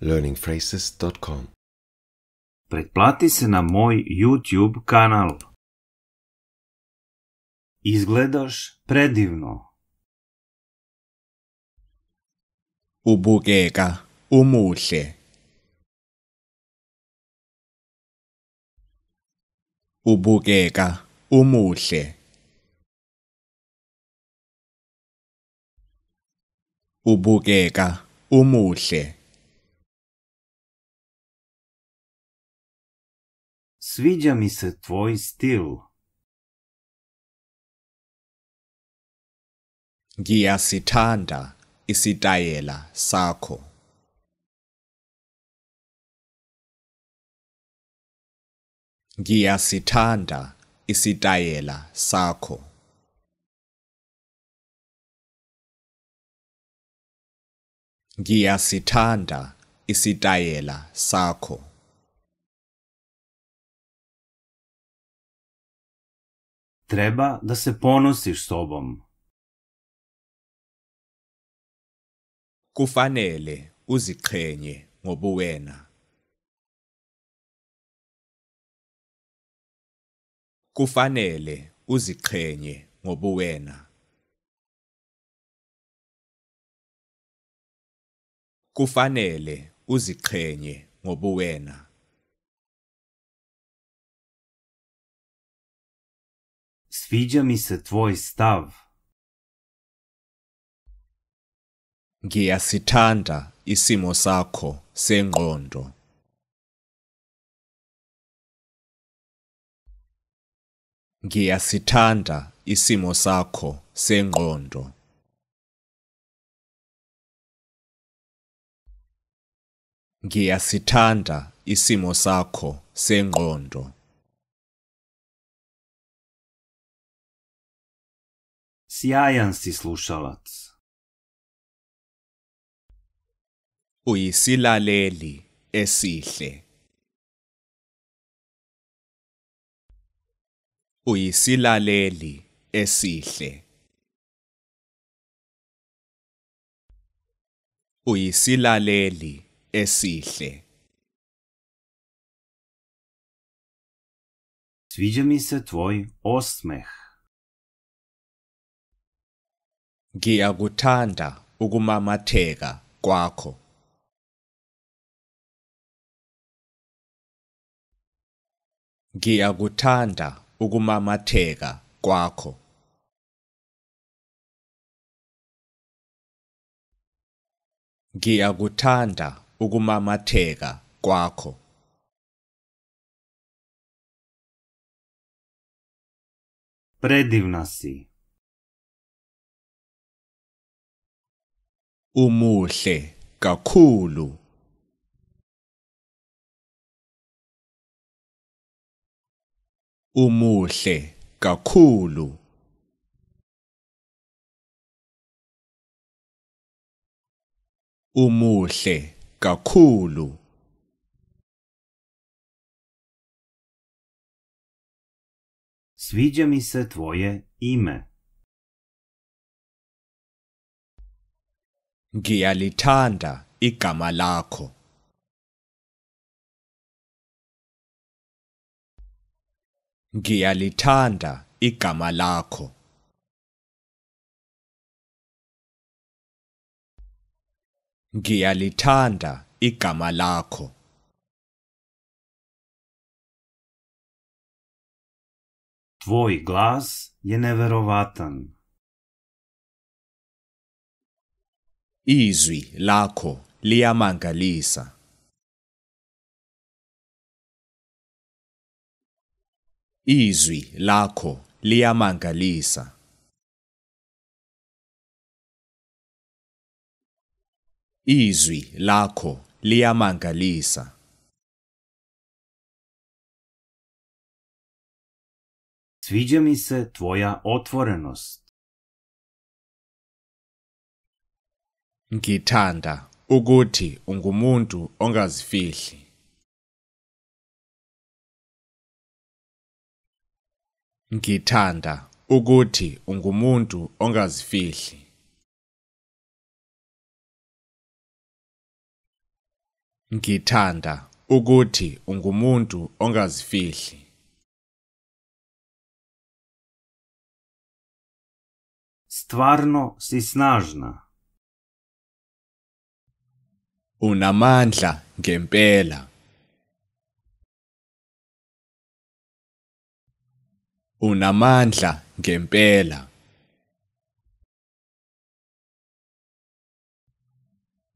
learningphrases.com. Pretplati se na moj YouTube kanal. Izgledaš predivno. Ubukeka umuhle. Ubukeka umuhle. Ubukeka umuhle. Sviđa mi se tvoj stil. Ngiyasithanda isitayela sakho. Ngiyasithanda isitayela sakho. Ngiyasithanda isitayela sakho. Treba da se ponosiš sobom. Kufanele uziqhenye ngobuwena. Kufanele uziqhenye ngobuwena. Kufanele uziqhenye ngobuwena. Sviđa mi se tvoj stav. Ngiyasithanda isimo sakho sengqondo. Ngiyasithanda isimo sakho sengqondo. Ngiyasithanda isimo sakho sengqondo. Sjajan si slušalac. Uyisilaleli esihle. Uyisilaleli esihle. Uyisilaleli esihle. Sviđa mi se tvoj osmeh. Ngiyakuthanda ukumamatheka kwakho. Ngiyakuthanda ukumamatheka kwakho. Ngiyakuthanda ukumamatheka kwakho. Predivna si. Umuhle kakhulu. Umuhle kakhulu. Umuhle kakhulu. Sviđa mi se tvoje ime. Ngiyalithanda igama lakho. Ngiyalithanda igama lakho. Ngiyalithanda igama lakho. Tvoj glas je neverovatan. Izwi lakho liyamangalisa. Izwi lakho liyamangalisa. Izwi lakho liyamangalisa. Sviđa mi se tvoja otvorenost. Ngithanda ukuthi ungumuntu ongazifihli. Ngithanda ukuthi ungumuntu ongazifihli. Ngithanda ukuthi ungumuntu ongazifihli. Stvarno si snažna. Unamandla ngempela. Unamandla ngempela.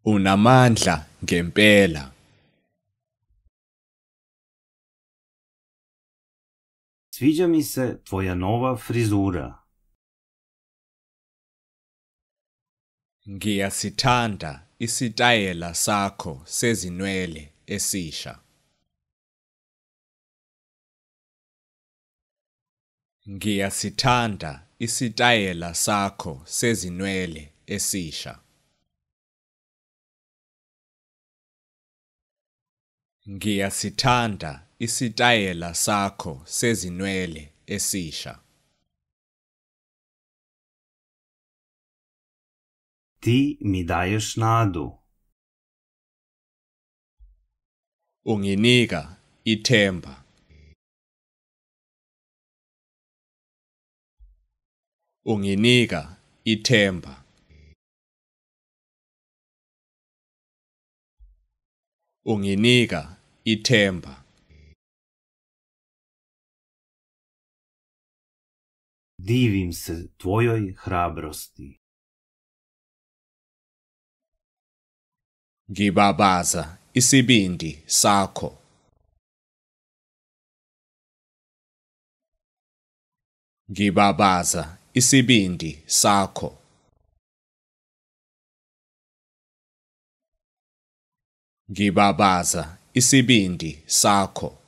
Unamandla ngempela. Sviđa mi se tvoja nova frizura. Ngiyasithanda isitayela sakho sezinwele esisha. Ngiyasithanda isitayela sakho sezinwele esisha. Ngiyasithanda isitayela sakho sezinwele esisha. Ti mi daješ nadu. Unginika ithemba. Unginika ithemba. Unginika ithemba. Divim se tvojoj hrabrosti. Ngibabaza isibindi sakho. Ngibabaza isibindi sakho. Ngibabaza isibindi sakho.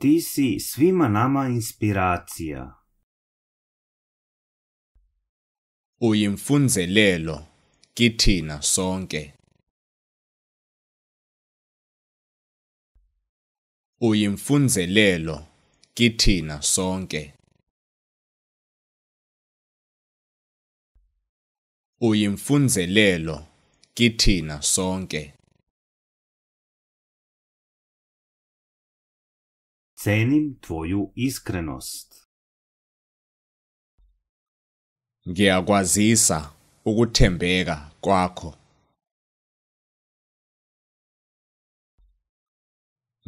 Ti si svima nama inspiracija. Uyimfunzelelo kithina sonke. Uyimfunzelelo kithina sonke. Uyimfunzelelo kithina sonke. Cenim tvoju iskrenost. Ngiyakwazisa ukuthembeka kwakho.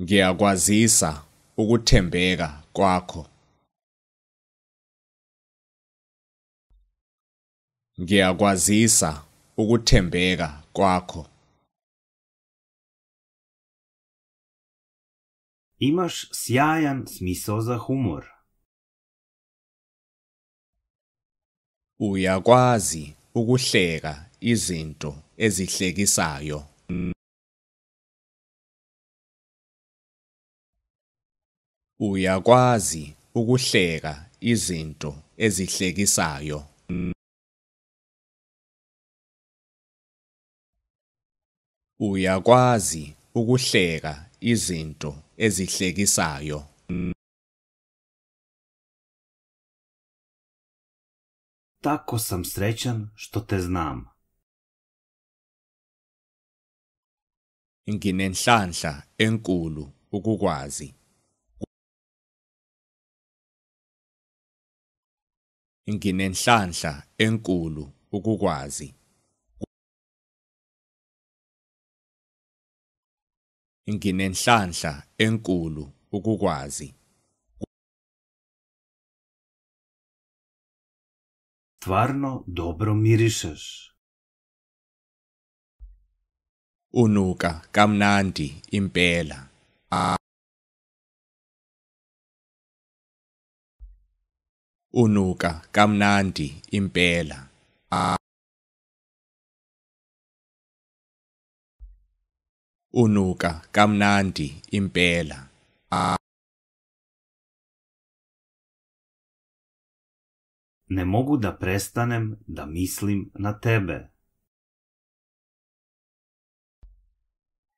Ngiyakwazisa ukuthembeka kwakho. Ngiyakwazisa ukuthembeka kwakho. Imaš sjajan smisao za humor. Uyakwazi ukuhleka izinto ezihlekisayo. Uyakwazi ukuhleka izinto ezihlekisayo. Uyakwazi ukuhleka izinto ezihlekisayo. Tako sam srećan što te znam. Nginenhlanhla enkulu ukukwazi. Nginenhlanhla enkulu ukukwazi. Nginenhlanhla enkulu ukukwazi. Stvarno dobro mirišeš. Unuka kamnandi impela. Unuka kamnandi impela. Unuka kamnandi impela. Ne mogu da prestanem da mislim na tebe.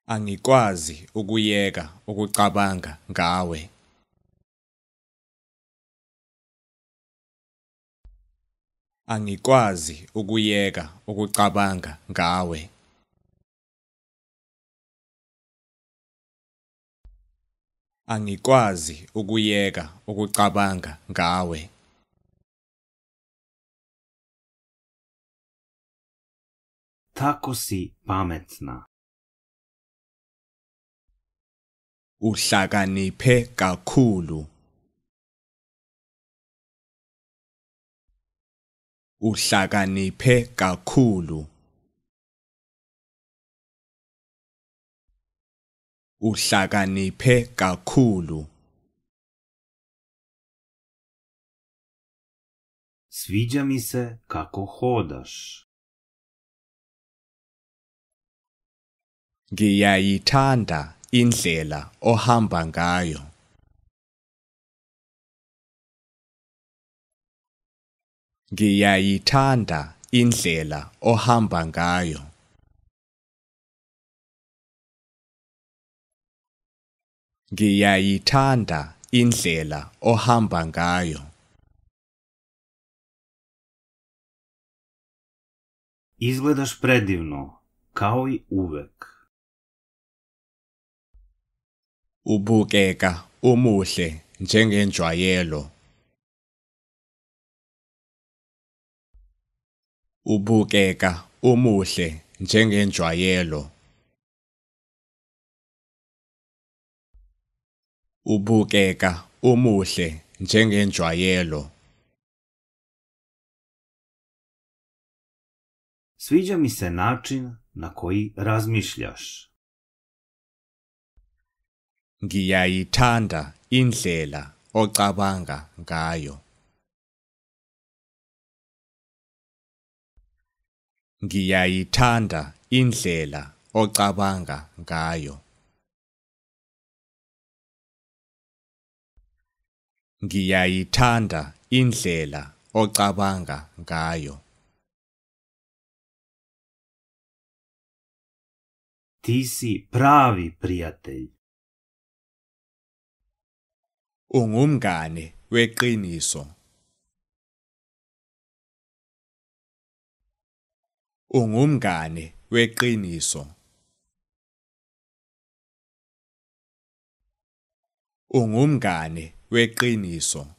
Angikwazi ukuyeka ukucabanga ngawe. Angikwazi ukuyeka ukucabanga ngawe. Angikwazi ukuyeka ukucabanga ngawe. Tako si pametna. Uhlakaniphe kakhulu. Uhlakaniphe kakhulu. Uhlakaniphe kakhulu. Sviđa mi se kako hodaš. Ngiyayithanda indlela ohamba ngayo. Ngiyayithanda indlela ohamba ngayo. Ngiyayithanda indlela ohamba ngayo. Izgledaš predivno, kao I uvek. Ubukeka umuhle njengenjwayelo. Ubukeka umuhle njengenjwayelo. Ubukeka umuhle njengenjwayelo. Sviđa mi se način na koji razmišljaš. Ngiyayithanda indlela ocabanga ngayo. Ngiyayithanda indlela ocabanga ngayo. Ngiyayithanda indlela ocabanga ngayo. Ti si pravi prijatelj. Ungumngane weqiniso. Ungumngane weqiniso. Ungumngane weqiniso.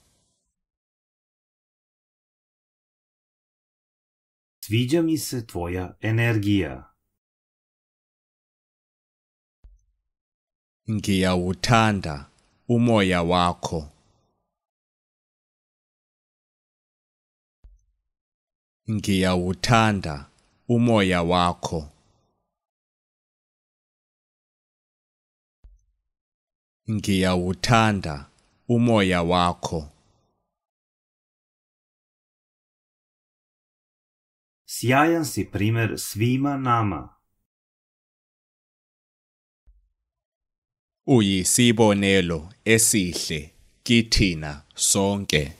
Sviđa mi se tvoja energija. Ngiyawuthanda umoya wakho. Ngiyawuthanda umoya wakho. Ngiyawuthanda umoya wakho. Sjajan si primer svima nama. Uyisibonelo esihle kithina sonke.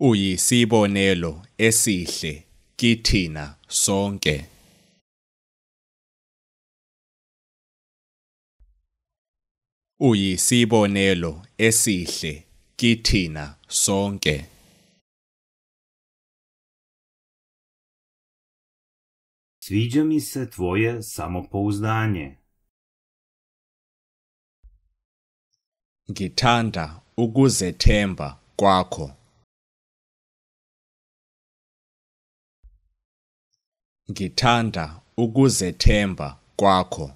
Uyisibonelo esihle kithina sonke. Uyisibonelo esihle kithina sonke. Sviđa mi se tvoje samopouzdanje. Ngithanda ukuzethemba kwakho. Ngithanda ukuzethemba kwakho.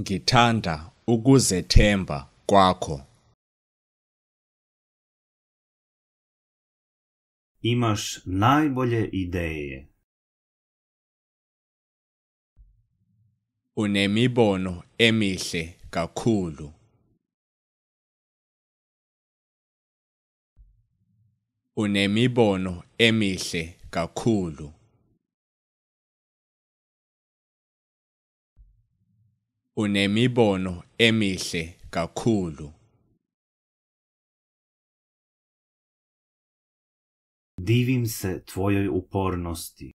Ngithanda ukuzethemba kwakho. Imaš najbolje ideje. Unemibono emihle kakhulu. Unemibono emihle kakhulu. Unemibono emihle kakhulu. Divim se tvojoj upornosti.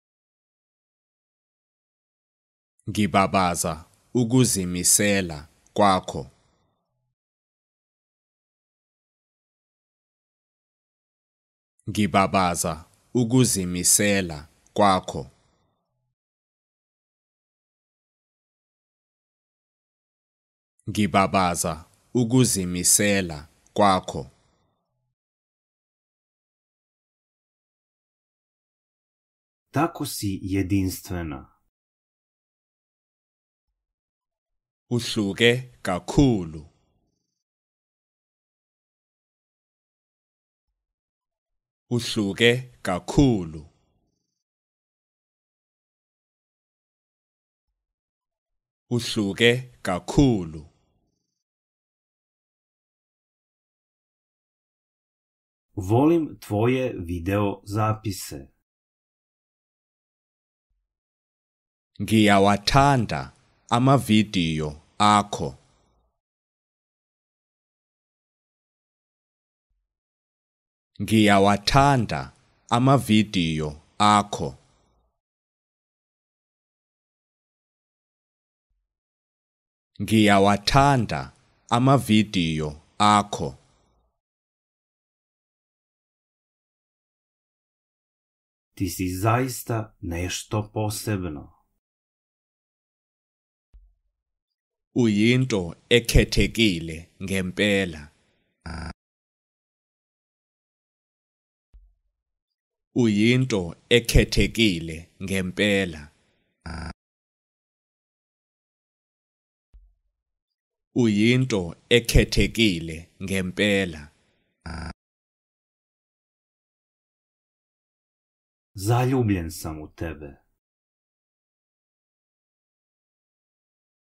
Gibabaza ukuzimisela kwakho. Ngibabaza ukuzimisela kwakho. Ngibabaza ukuzimisela kwakho. Tako si jedinstvena. Uhluke kakhulu. Uhluke kakhulu. Uhluke kakhulu. Volim tvoje video zapise. Ngiyawathanda amavidiyo akho. Ngiyawathanda amavidiyo akho. Ngiyawathanda amavidiyo akho. Ti si zaista nešto posebno. Uyinto ekhethekile ngempela. Uyinto ekhethekile ngempela. Uyinto ekhethekile ngempela. Zaljubljen sam u tebe.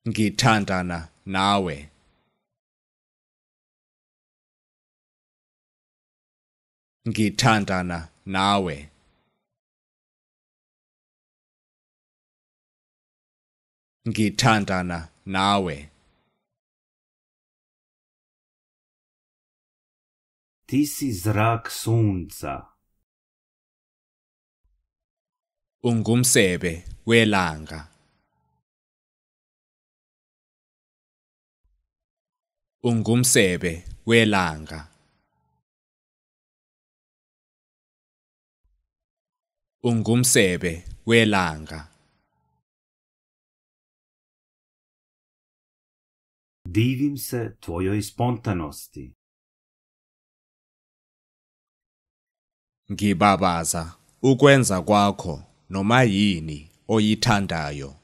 Ngithandana nawe. Ngithandana nawe. Ngithandana nawe. Ti si zrak sunca. Ungumsebe welanga. Ungumsebe welanga. Ungumsebe welanga. Divim se tvojoj spontanosti. Ngibabaza ukwenza kwakho. Noma yini oyithandayo.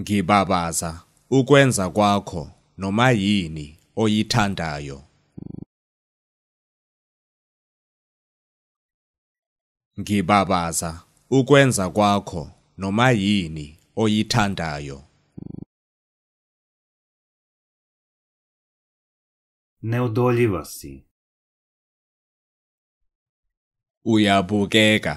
Ngibabaza ukwenza kwakho noma yini oyithandayo. Ngibabaza ukwenza kwakho noma yini oyithandayo. Neodoljiva si. Uyabukeka.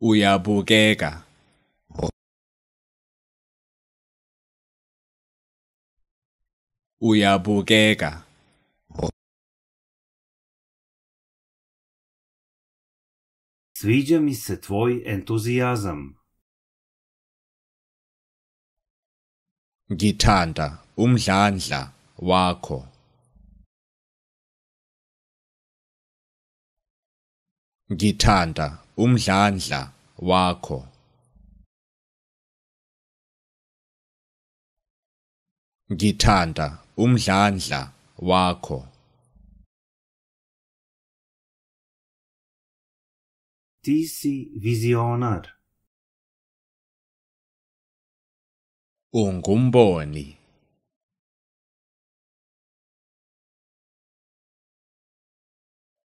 Uyabukeka. Uyabukeka. Sviđa mi se tvoj entuzijazam. Ngithanda umdlandla wakho. Ngithanda umdlandla wakho. Ngithanda umdlandla wakho. Ti si vizionar. Ungumboni.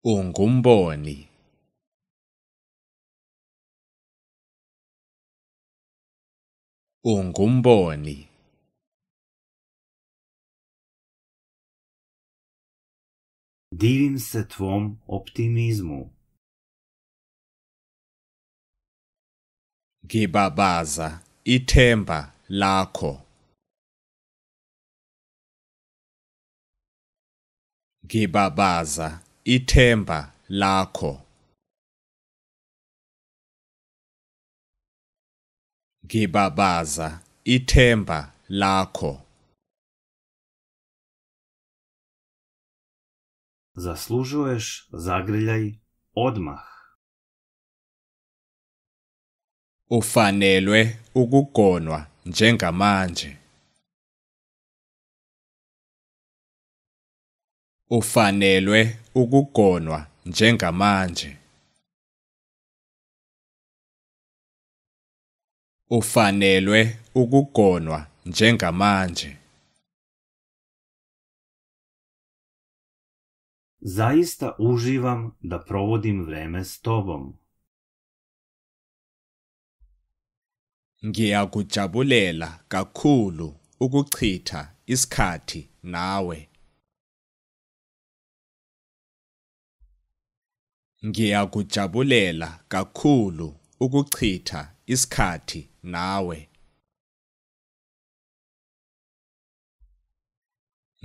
Ungumboni. Ungumboni. Divim se tvom optimizmu. Ngibabaza ithemba lakho. Ngibabaza ithemba lakho. Ngibabaza ithemba lakho. Zaslužuješ, zagrljaj odmah. Ufanelwe ukugonwa njengamanje. Ufanelwe ukugonwa njengamanje. Ufanelwe ukugonwa njengamanje. Zaista uživam da provodim vreme s tobom. Ngiyakujabulela kakhulu ukuchitha isikhathi nawe. Ngiyakujabulela kakhulu ukuchitha isikhathi nawe.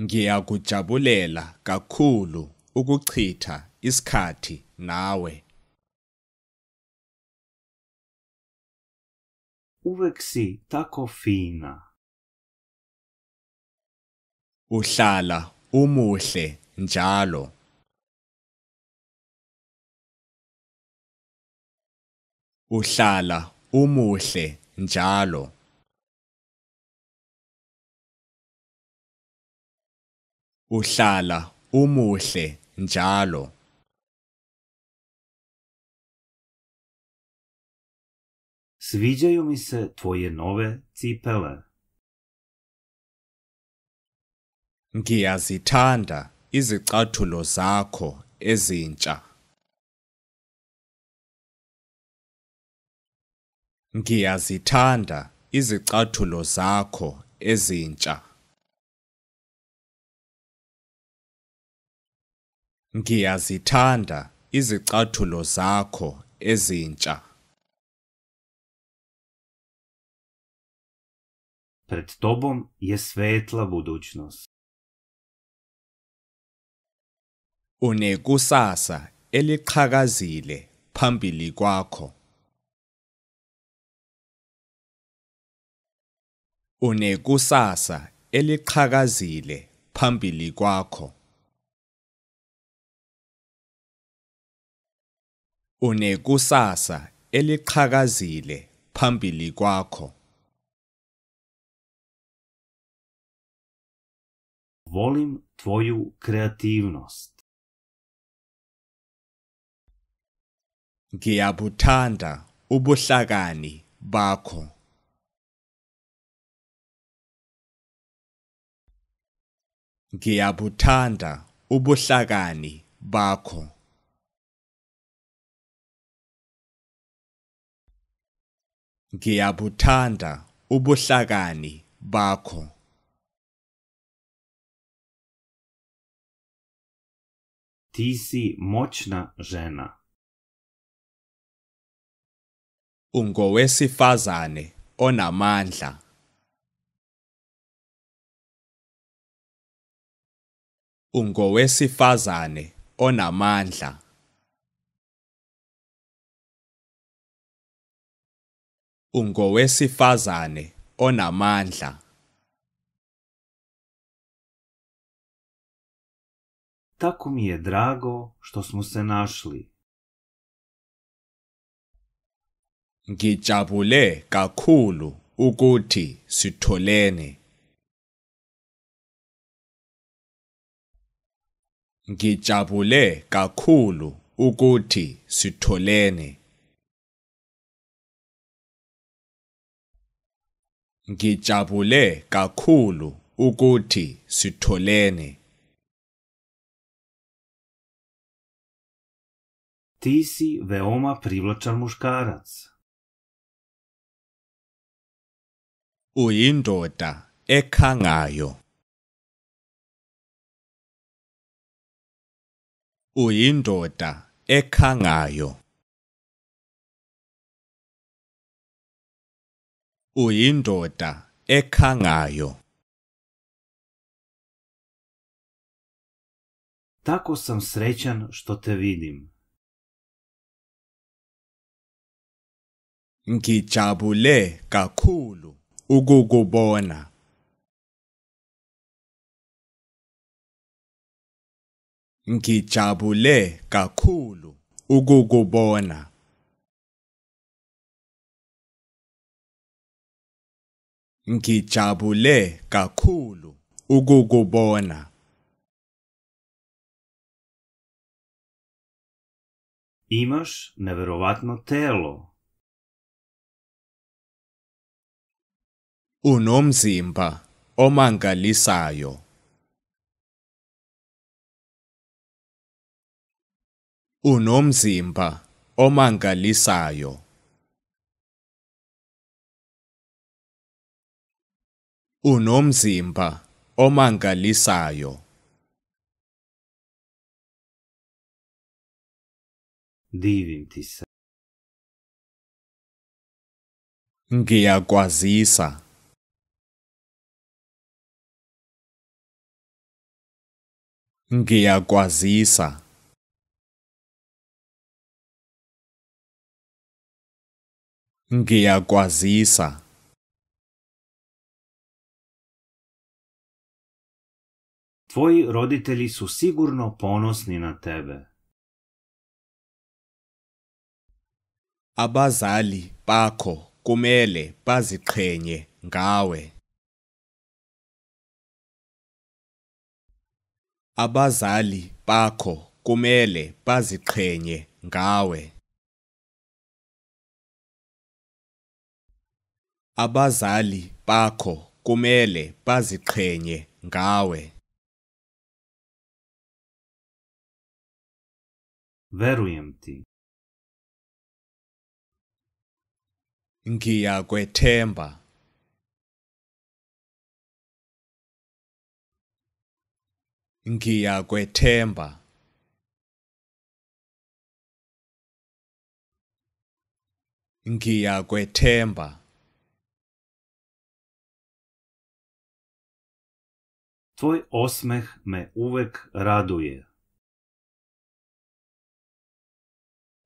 Ngiyakujabulela kakhulu ukuchitha isikhathi nawe. Uvek si tako fina. Uhlala umuhle njalo. Uhlala umuhle njalo. Uhlala umuhle njalo. Sviđaju mi se tvoje nove cipele. Ngiyazithanda izicathulo zakho ezintsha. Ngiyazithanda izicathulo zakho ezintsha. Ngiyazithanda izicathulo zakho ezintsha. Pred tobom je svetla budućnost. Unekusasa eliqhakazile phambili kwakho. Unekusasa eliqhakazile phambili kwakho. Unekusasa eliqhakazile phambili kwakho. Volim tvoju kreativnost. Ngiyabuthanda ubuhlakani bakho. Ngiyabuthanda ubuhlakani bakho. Ngiyabuthanda ubuhlakani bakho. Ti si moćna žena. Ungowesifazane onamandla. Ungowesifazane onamandla. Ungowesifazane onamandla. Tako mi je drago što smo se našli. Ngijabule kakhulu ukuthi sitholene. Ngijabule kakhulu ukuthi sitholene. Ngijabule kakhulu ukuthi sitholene. Ti si veoma privlačan muškarac. Uyindoda ekhangayo. Uyindoda ekhangayo. Uyindoda ekhangayo. Tako sam srećan što te vidim. Ngijabule kakhulu ukukubona. Ngijabule kakhulu ukukubona. Ngijabule kakhulu ukukubona. Imaš nevjerovatno telo. Unomzimba omangalisayo. Unomzimba omangalisayo. Unomzimba omangalisayo. Divim ti se. Ngiyakwazisa. Ngiyakwazisa. Ngiyakwazisa. Tvoji roditelji su sigurno ponosni na tebe. Abazali bakho kumele baziqhenye ngawe. Abazali bakho kumele baziqhenye ngawe. Abazali bakho kumele baziqhenye ngawe. Verujem ti. Ngiyakwethemba. Ngiyakwethemba. Ngiyakwethemba. Tvoj osmeh me uvek raduje.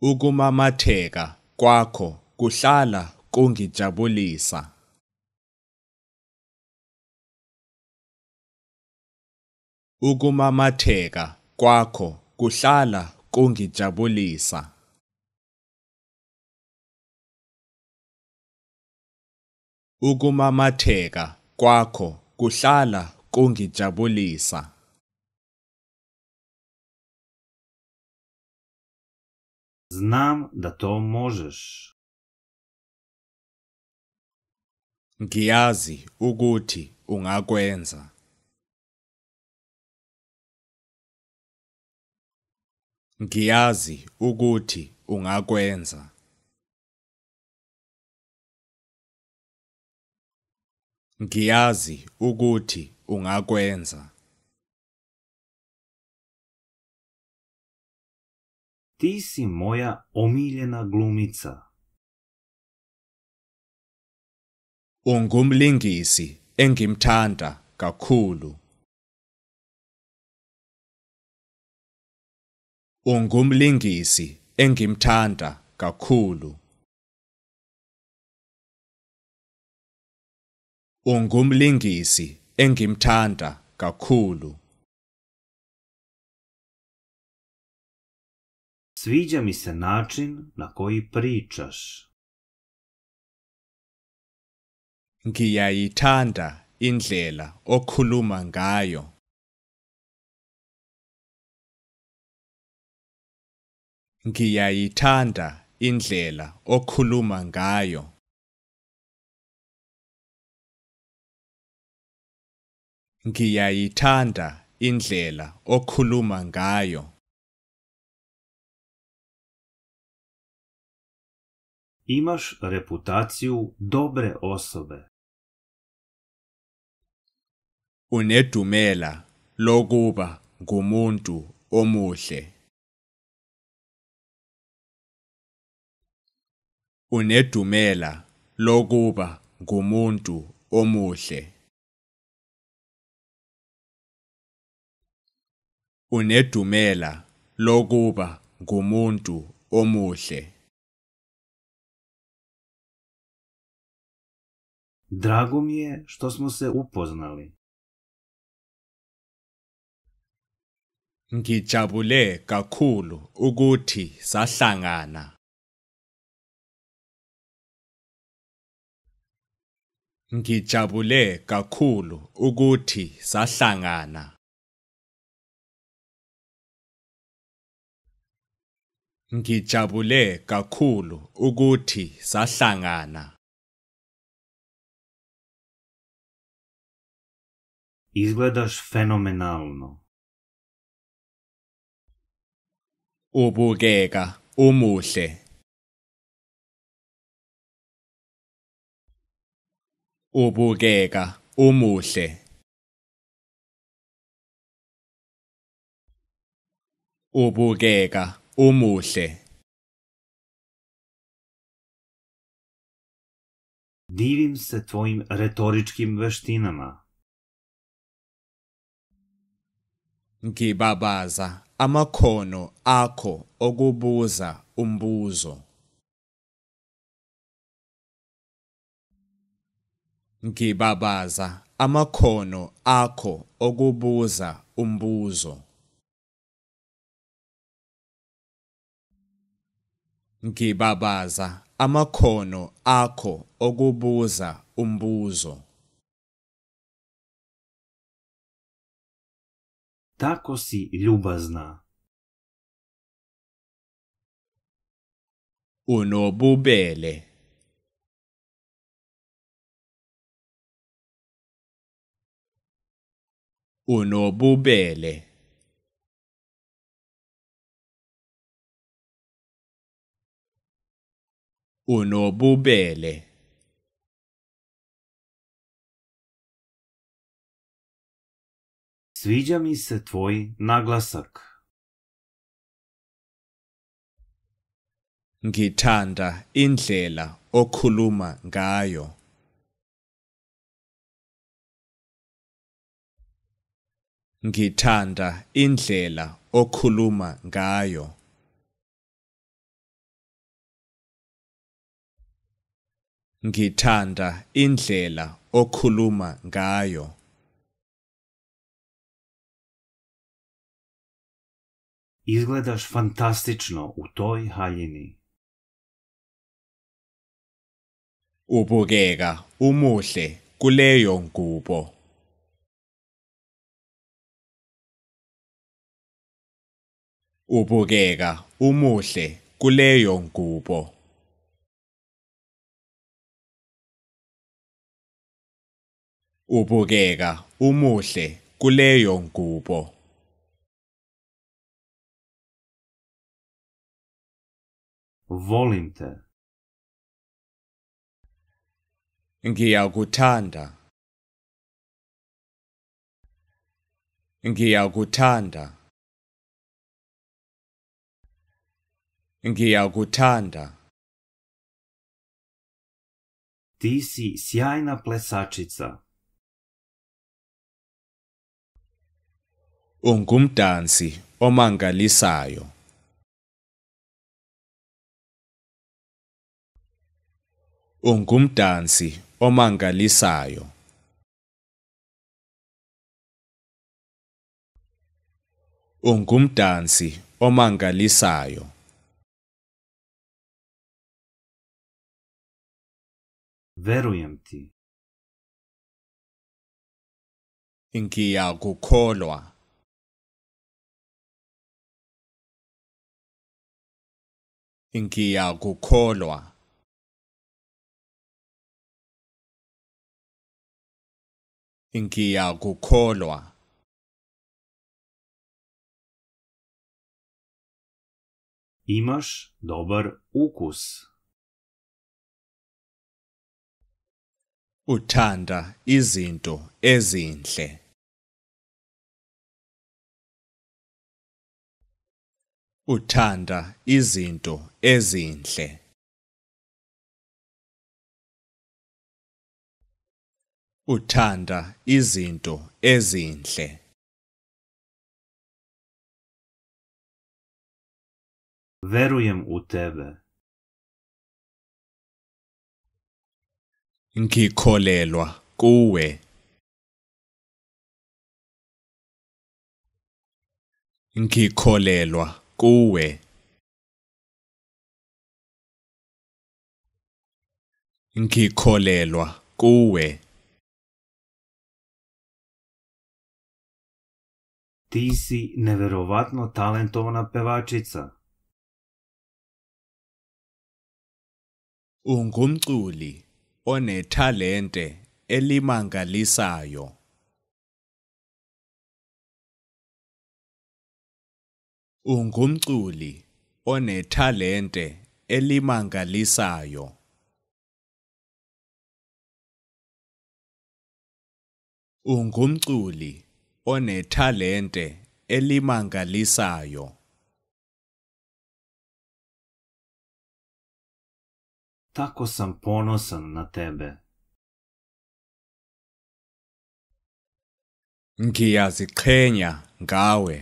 Ukumamatheka kwakho kuhlala kungijabulisa. Ukumamatheka kwakho kuhlala kungijabulisa. Ukumamatheka kwakho kuhlala kungijabulisa. Znam da to možeš. Ngiyazi ukuthi ungakwenza. Ngiyazi ukuthi ungakwenza. Ngiyazi ukuthi ungakwenza. Ti si moja omiljena glumica. Ungumlingisi engimthanda kakhulu. Ungumlingisi engimthanda kakhulu. Ungumlingisi engimthanda kakhulu. Sviđa mi se način na koji pričaš. Ngiyayithanda indlela okhuluma ngayo. Ngiyayithanda indlela okhuluma ngayo. Ngiyayithanda indlela okhuluma ngayo. Imaš reputaciju dobre osobe. Unedumela lokuba ngumuntu omuhle. Unedumela lokuba ngumuntu omuhle. Unedumela lokuba ngumuntu omuhle. Drago mi je što smo se upoznali. Ngijabule kakhulu ukuthi sahlangana. Ngijabule kakhulu ukuthi sahlangana. Ngijabule kakhulu ukuthi sahlangana. Izgledaš fenomenalno. Ubukeka umuhle. Ubukeka umuhle. Ubukeka umuhle. Divim se tvojim retoričkim veštinama. Ngibabaza amakhono akho okubuza umbuzo. Ngibabaza amakhono akho okubuza umbuzo. Ngibabaza amakhono akho okubuza umbuzo. Tako si ljubazna. Unobubele. Unobubele. Unobubele. Sviđa mi se tvoj naglasak. Ngithanda indlela okhuluma ngayo. Ngithanda indlela okhuluma ngayo. Ngithanda indlela okhuluma ngayo. Izgledaš fantastično u toj haljini. Ubukeka umuhle kuleyo ngubo. Ubukeka umuhle kuleyo ngubo. Ubukeka umuhle kuleyo ngubo. Volim te. Ngiyakuthanda. Ngiyakuthanda. Ngiyakuthanda. Ti si sjajna plesačica. Ungumdansi omangalisayo. Ungumdansi omangalisayo. Ungumdansi omangalisayo. Verujem ti. Ngiyakukholwa. Ngiyakukholwa. Ngiyakukholwa. Imaš dobar ukus. Uthanda izinto ezinhle. Uthanda izinto ezinhle. Uthanda izinto ezinhle. Verujem u tebe. Ngikholelwa kuwe. Ngikholelwa kuwe. Ngikholelwa kuwe. Ti si nevjerovatno talentovana pevačica. Ungumculi onetalente elimangalisayo. Ungumculi onetalente elimangalisayo. Ungumculi onetalente elimangalisayo. Tako sam ponosan na tebe. Ngiyaziqhenya ngawe.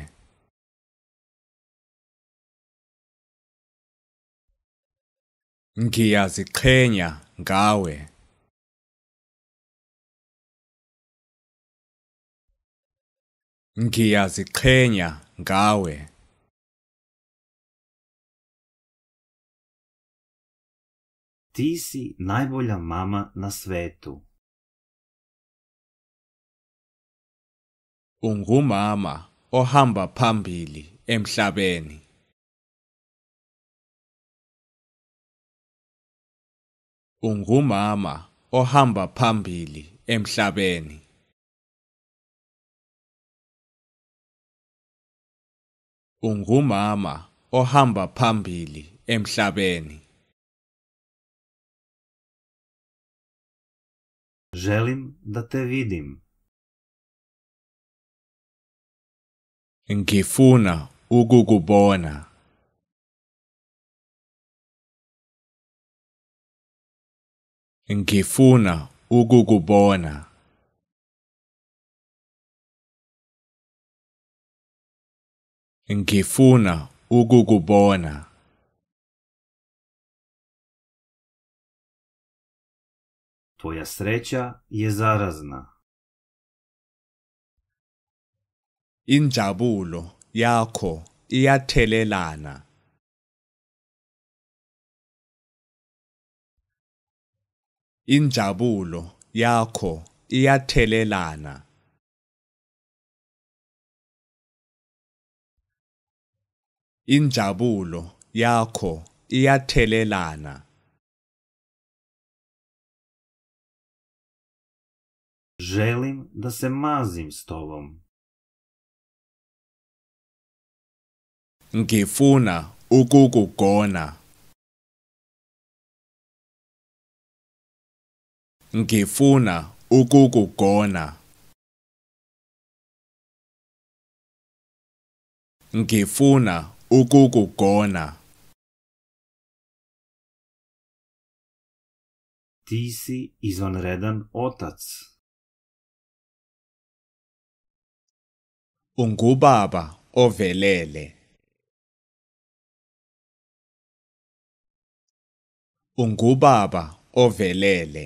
Ngiyaziqhenya ngawe. Ngiyaziqhenya ngawe. Ti si najbolja mama na svetu. Ungumama ohamba phambili emhlabeni. Ungumama ohamba phambili emhlabeni. Ungumama ohamba phambili emhlabeni. Želim da te vidim. Ngifuna ukukubona. Ngifuna ukukubona. Ngifuna ukukubona. Tvoja sreća je zarazna. Injabulo yakho iyathelelana. Injabulo yakho iyathelelana. Injabulo yakho iyathelelana. Želim da se mazim s tobom. Ngifuna ukukugona. Ngifuna ukukugona. Ngifuna ukukugona. Ti si izvanredan otac. Ungubaba ovelele. Ungubaba ovelele.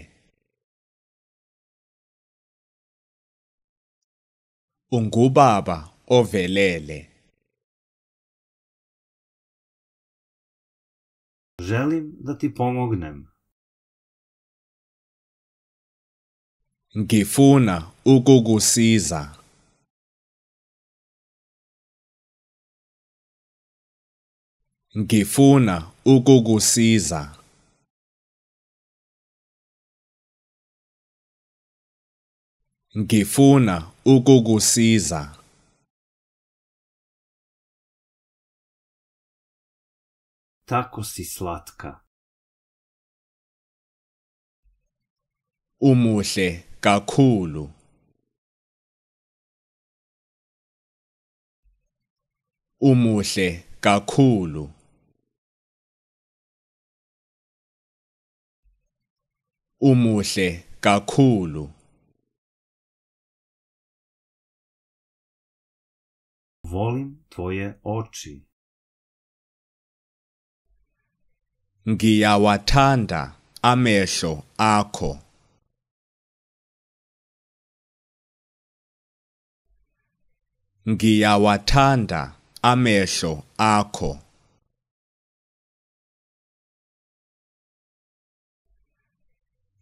Ungubaba ovelele. Želim da ti pomognem. Ngifuna ukukusiza. Ngifuna ukukusiza. Ngifuna ukukusiza. Tako si slatka. Umuhle kakhulu. Umuhle kakhulu. Umuhle kakhulu. Volim tvoje oči. Ngiyawathanda amehlo akho. Ngiyawathanda amehlo akho.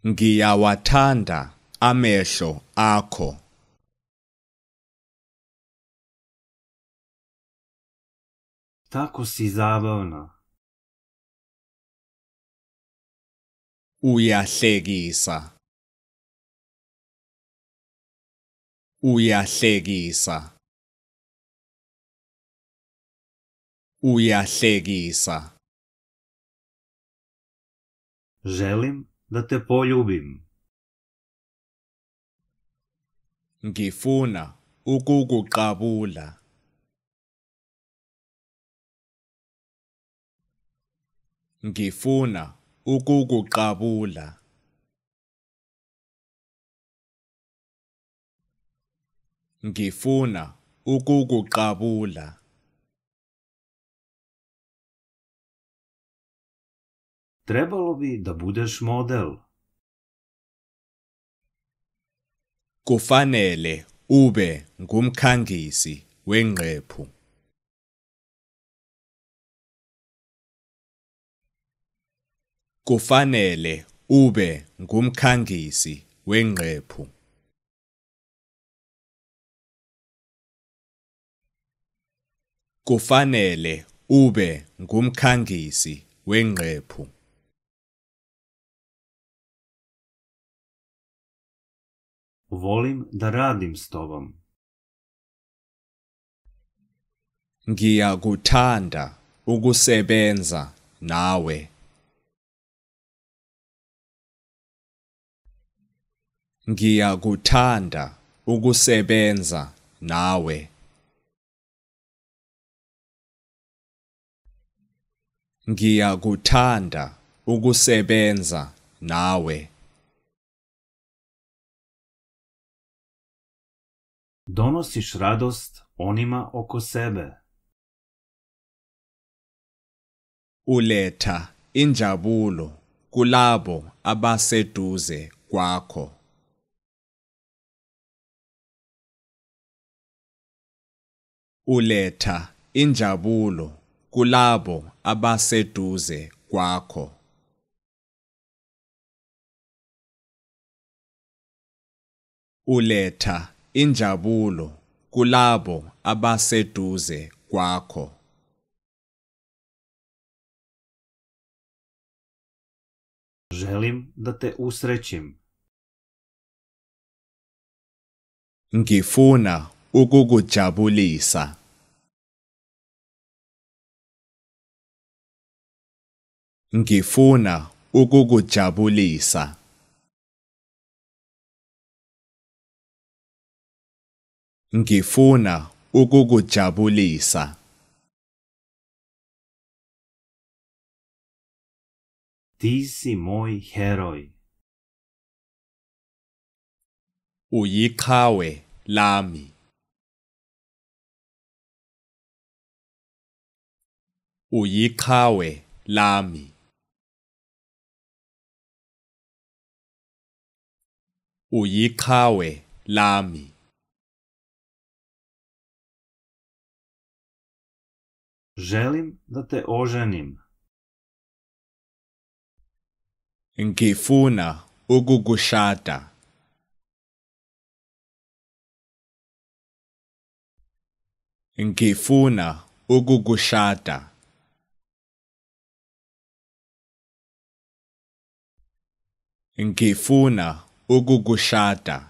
Ngiyawathanda amehlo akho. Tako si zabavna. Uyahlekisa. Uyahlekisa. Uyahlekisa. Želim da te poljubim. Ngifuna ukukuqabula. Ngifuna ukukuqabula. Ngifuna ukukuqabula. Trebalo bi da budeš model. Kufanele ube ngumkhangisi wengqephu. Kufanele ube ngumkhangisi wengqephu. Kufanele ube ngumkhangisi wengqephu. Volim da radim s tobom. Ngiyakuthanda ukusebenza nawe. Ngiyakuthanda ukusebenza nawe. Ngiyakuthanda ukusebenza nawe. Donosiš radost onima oko sebe. Uletha injabulo kulabo abaseduze kwakho. Uletha injabulo kulabo abaseduze kwakho. Uletha injabulo kulabo abaseduze kwakho. Želim da te usrećim. Ngifuna ukukujabulisa. Ngifuna ukukujabulisa. Ngifuna ukukujabulisa. Ti si moj heroj. Uyiqhawe lami. Uyiqhawe lami. Uyiqhawe lami. Želim da te oženim. Ngifuna ukukushada. Ngifuna ukukushada. Ngifuna ukukushada.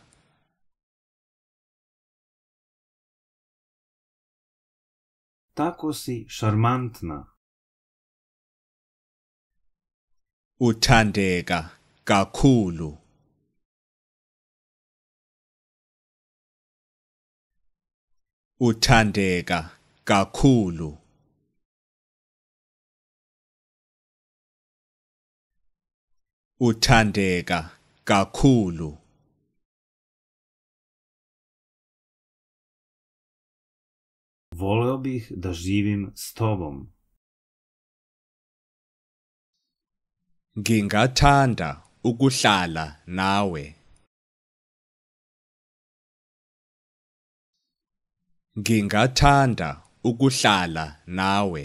Tako si šarmantna. Uthandeka kakhulu. Uthandeka kakhulu. Uthandeka kakhulu. Voleo bih da živim s tobom. Ngingathanda ukuhlala nawe. Ngingathanda ukuhlala nawe.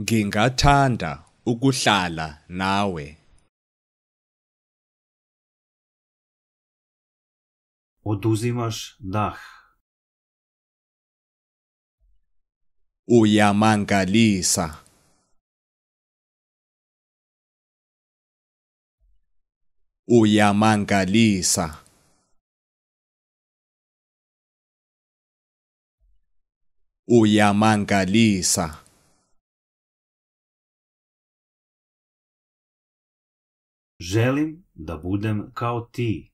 Ngingathanda ukuhlala nawe. Oduzimasz dach. Uyamangalisa. Uyamangalisa. Uyamangalisa. Želim da budem kao ti.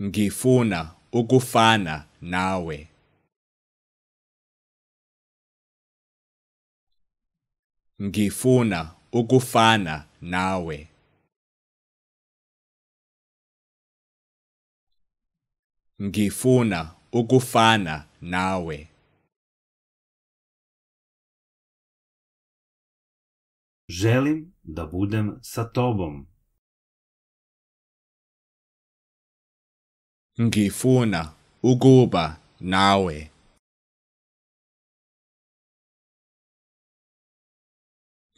Ngifuna ukufana nawe. Ngifuna ukufana nawe. Ngifuna ukufana nawe. Želim da budem sa tobom. Ngifuna ukuba nawe.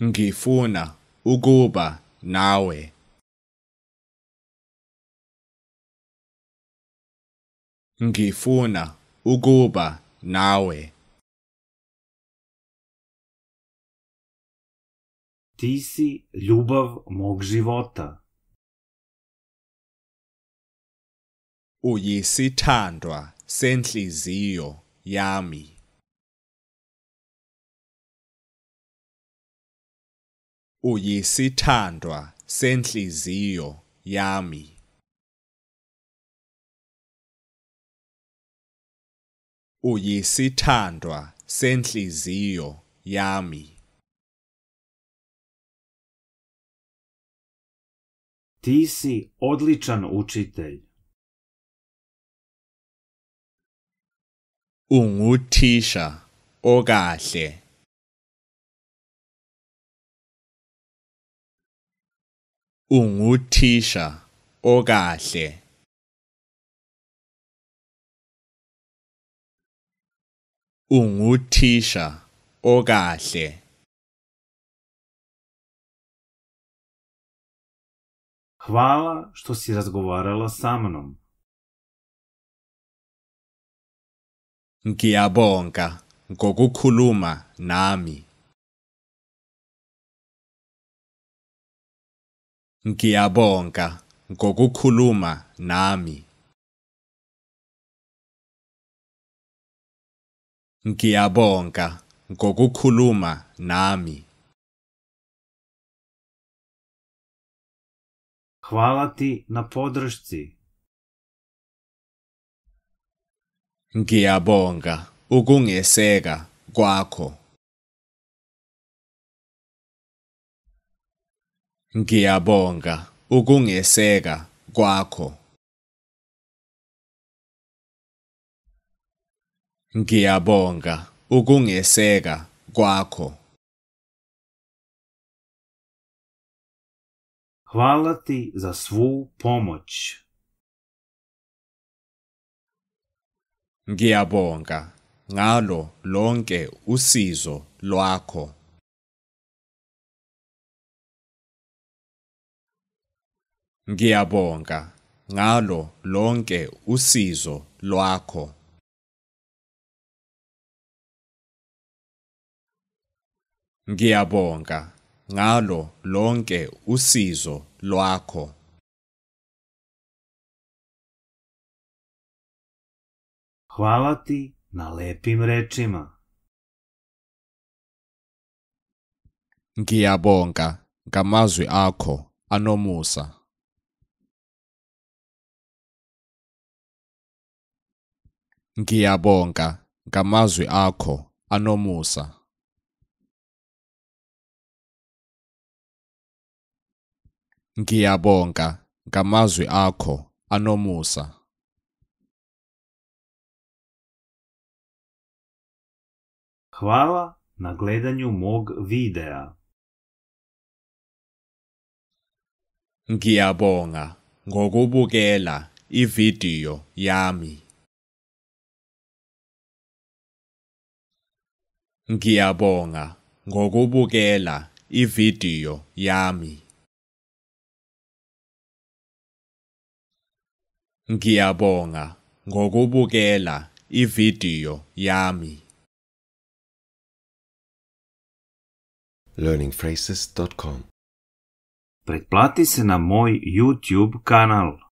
Ngifuna ukuba nawe. Ngifuna ukuba nawe. Ti si ljubav mog života. Uyisithandwa senhliziyo yami. Uyisithandwa senhliziyo yami. Uyisithandwa senhliziyo yami. Ti si odličan učitelj. Ungutisha okahle. Ungutisha okahle. Ungutisha okahle. Hvala što si razgovarala sa mnom. Ngiyabonga ngokukhuluma nami. Ngiyabonga ngokukhuluma nami. Ngiyabonga ngokukhuluma nami. Hvala ti na podršci. Ngiyabonga ukungeseka kwakho. Ngiyabonga ukungeseka kwakho. Ngiyabonga ukungeseka kwakho. Hvala ti za svu pomoć. Ngiyabonga ngalo lonke usizo lwakho. Ngiyabonga ngalo lonke usizo lwakho. Ngiyabonga ngalo lonke usizo lwakho. Hvala ti na lepim rečima. Ngiyabonga ngamazwi akho anomusa. Ngiyabonga ngamazwi akho anomusa. Ngiyabonga ngamazwi akho anomusa. Hvala na gledanju mog videa. Ngiyabonga ngokubukela ividiyo yami. Ngiyabonga ngokubukela ividiyo yami. Ngiyabonga ngokubukela ividiyo yami. learningphrases.com. Pretplati se na moj YouTube kanal.